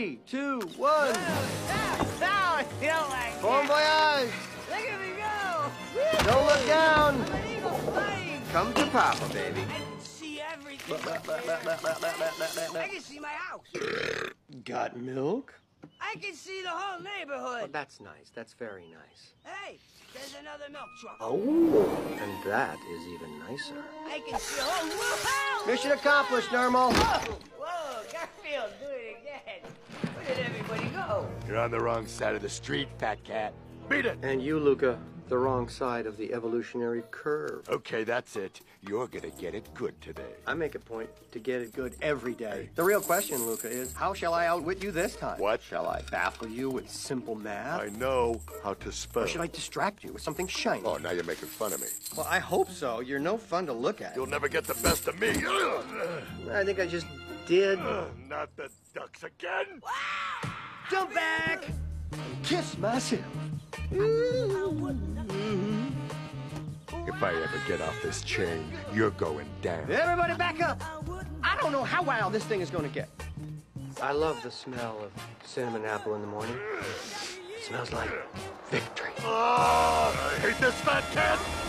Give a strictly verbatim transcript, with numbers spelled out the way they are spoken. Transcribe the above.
Three, two, one. Wow, you don't like that. Bon voyage. Look at me go. Don't look down. I'm an eagle flying. Come to Papa, baby. I can see everything. I can see my house. Got milk? I can see the whole neighborhood. Oh, that's nice. That's very nice. Hey, there's another milk truck. Oh, and that is even nicer. I can see a whole world. Mission accomplished, Nermal. Whoa, whoa, Garfield, do it again. Where did everybody go? You're on the wrong side of the street, fat cat. Beat it. And you, Luca, the wrong side of the evolutionary curve. Okay, that's it. You're gonna get it good today. I make a point to get it good every day. The real question, Luca, is how shall I outwit you this time? What? Shall I baffle you with simple math? I know how to spell. Or should I distract you with something shiny? Oh, now you're making fun of me. Well, I hope so. You're no fun to look at. You'll never get the best of me. I think I just did. Uh, not the ducks again. Wow! Jump back! And kiss myself. If I ever get off this chain, you're going down. Everybody back up! I don't know how wild this thing is going to get. I love the smell of cinnamon apple in the morning. It smells like victory. Oh, I hate this fat cat!